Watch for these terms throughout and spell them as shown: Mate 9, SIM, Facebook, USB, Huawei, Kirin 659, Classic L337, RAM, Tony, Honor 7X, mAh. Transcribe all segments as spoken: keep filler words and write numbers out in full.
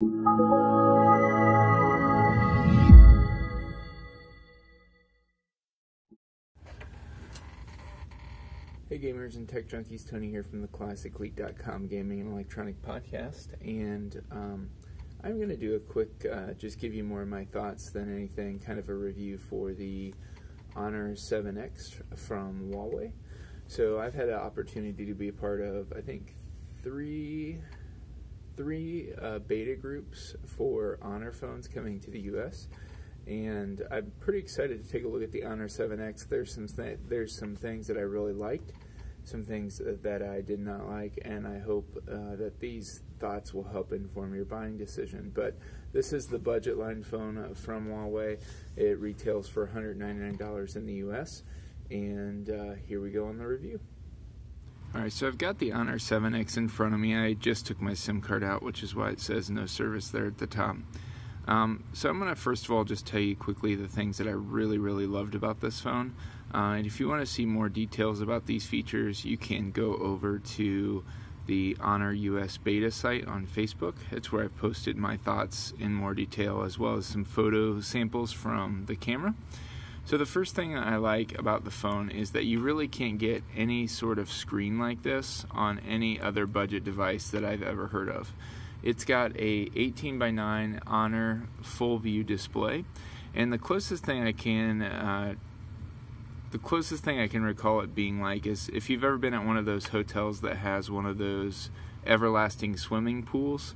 Hey gamers and tech junkies, Tony here from the Classic L three thirty-seven dot com gaming and electronic podcast, and um, I'm going to do a quick, uh, just give you more of my thoughts than anything, kind of a review for the Honor seven X from Huawei. So I've had an opportunity to be a part of, I think, three... three uh, beta groups for Honor phones coming to the U S and I'm pretty excited to take a look at the Honor seven X. There's some th there's some things that I really liked, some things that I did not like, and I hope uh, that these thoughts will help inform your buying decision. But this is the budget line phone from Huawei. It retails for one hundred ninety-nine dollars in the U S and uh, here we go on the review. Alright, so I've got the Honor seven X in front of me. I just took my SIM card out, which is why it says no service there at the top. Um, so I'm going to first of all just tell you quickly the things that I really, really loved about this phone. Uh, and if you want to see more details about these features, you can go over to the Honor U S Beta site on Facebook. It's where I've posted my thoughts in more detail, as well as some photo samples from the camera. So the first thing I like about the phone is that you really can't get any sort of screen like this on any other budget device that I've ever heard of. It's got a eighteen by nine Honor full view display, and the closest thing I can, uh, the closest thing I can recall it being like is if you've ever been at one of those hotels that has one of those everlasting swimming pools.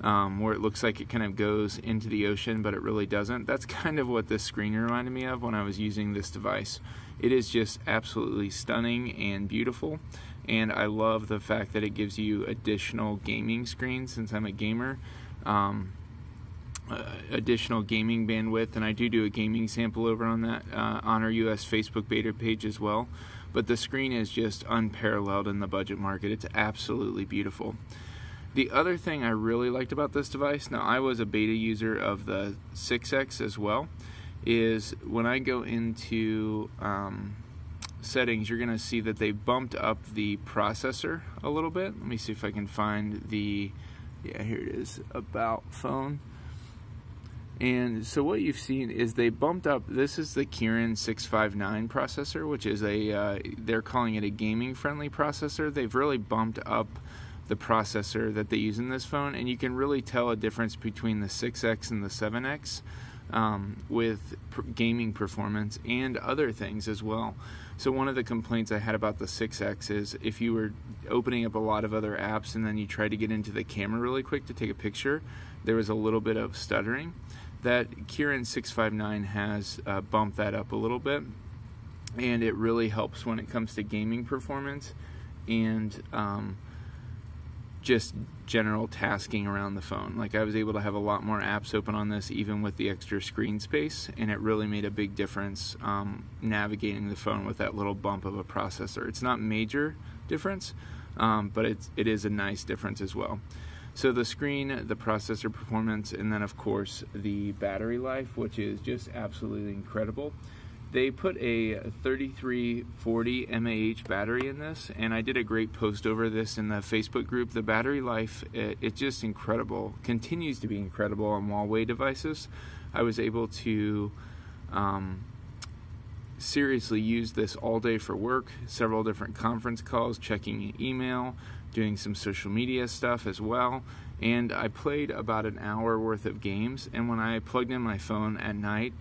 Um, where it looks like it kind of goes into the ocean, but it really doesn't. That's kind of what this screen reminded me of when I was using this device. It is just absolutely stunning and beautiful, and I love the fact that it gives you additional gaming screens, since I'm a gamer, um, uh, additional gaming bandwidth, and I do do a gaming sample over on that uh, Honor U S Facebook beta page as well. But the screen is just unparalleled in the budget market. It's absolutely beautiful. The other thing I really liked about this device, now I was a beta user of the six X as well, is when I go into um, settings, you're going to see that they bumped up the processor a little bit. Let me see if I can find the, yeah, here it is, about phone. And so what you've seen is they bumped up, this is the Kirin six fifty-nine processor, which is a, uh, they're calling it a gaming-friendly processor. They've really bumped up the processor that they use in this phone, and you can really tell a difference between the six X and the seven X um, with pr gaming performance and other things as well. So one of the complaints I had about the six X is if you were opening up a lot of other apps and then you tried to get into the camera really quick to take a picture, there was a little bit of stuttering. That Kirin six fifty-nine has uh, bumped that up a little bit, and it really helps when it comes to gaming performance and um, just general tasking around the phone. Like, I was able to have a lot more apps open on this even with the extra screen space, and it really made a big difference um, navigating the phone with that little bump of a processor. It's not major difference, um, but it's, it is a nice difference as well. So the screen, the processor performance, and then of course the battery life, which is just absolutely incredible. They put a thirty-three forty m A h battery in this, and I did a great post over this in the Facebook group. The battery life, it, it's just incredible, continues to be incredible on Huawei devices. I was able to um, seriously use this all day for work, several different conference calls, checking email, doing some social media stuff as well, and I played about an hour worth of games, and when I plugged in my phone at night,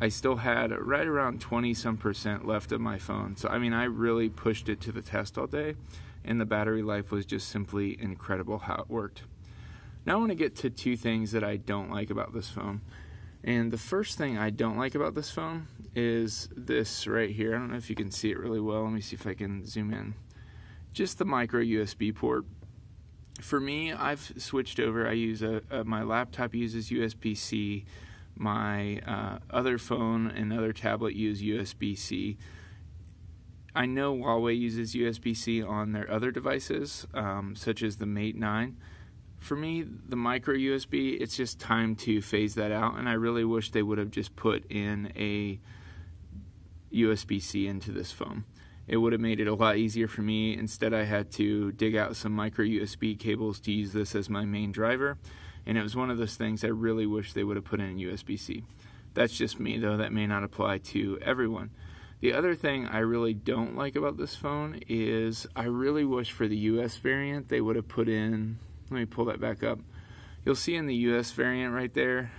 I still had right around twenty some percent left of my phone. So I mean, I really pushed it to the test all day, and the battery life was just simply incredible how it worked. Now I want to get to two things that I don't like about this phone. And the first thing I don't like about this phone is this right here. I don't know if you can see it really well. Let me see if I can zoom in. Just the micro U S B port. For me, I've switched over. I use a, a my laptop uses U S B C. My uh, other phone and other tablet use U S B C. I know Huawei uses U S B C on their other devices, um, such as the Mate nine. For me, the micro U S B, it's just time to phase that out, and I really wish they would have just put in a U S B C into this phone. It would have made it a lot easier for me. Instead, I had to dig out some micro U S B cables to use this as my main driver. and it was one of those things I really wish they would have put in U S B C. That's just me though, that may not apply to everyone. The other thing I really don't like about this phone is I really wish for the U S variant they would have put in, let me pull that back up. You'll see in the U S variant right there,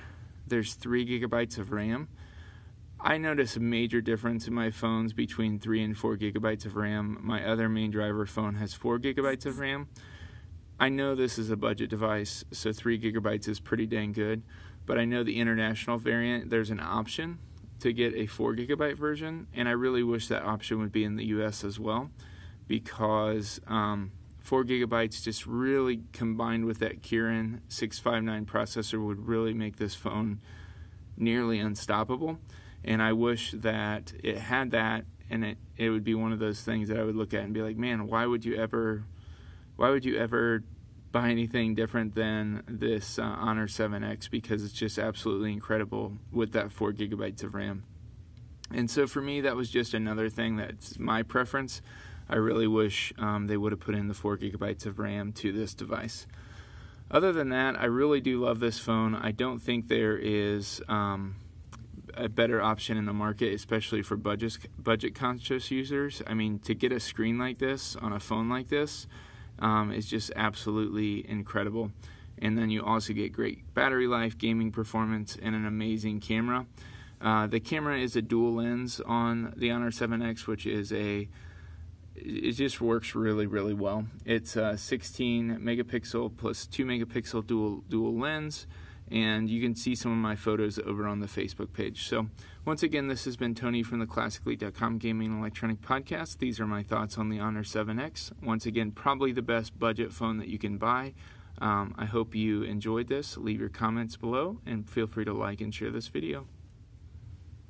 there's three gigabytes of RAM. I notice a major difference in my phones between three and four gigabytes of RAM. My other main driver phone has four gigabytes of RAM. I know this is a budget device, so three gigabytes is pretty dang good, but I know the international variant, there's an option to get a four gigabyte version, and I really wish that option would be in the U S as well, because um, four gigabytes just really combined with that Kirin six five nine processor would really make this phone nearly unstoppable. And I wish that it had that, and it, it would be one of those things that I would look at and be like, man, why would you ever, why would you ever buy anything different than this uh, Honor seven X, because it's just absolutely incredible with that four gigabytes of RAM. And so for me, that was just another thing that's my preference. I really wish um, they would have put in the four gigabytes of RAM to this device. Other than that, I really do love this phone. I don't think there is um, a better option in the market, especially for budget budget conscious users. I mean, to get a screen like this on a phone like this, Um, it's just absolutely incredible. And then you also get great battery life, gaming performance, and an amazing camera. Uh, the camera is a dual lens on the Honor seven X, which is a, it just works really, really well. It's a sixteen megapixel plus two megapixel dual, dual lens, and you can see some of my photos over on the Facebook page. So once again, this has been Tony from the Classic L three thirty-seven dot com Gaming and Electronic Podcast. These are my thoughts on the Honor seven X. Once again, probably the best budget phone that you can buy. Um, I hope you enjoyed this. Leave your comments below and feel free to like and share this video.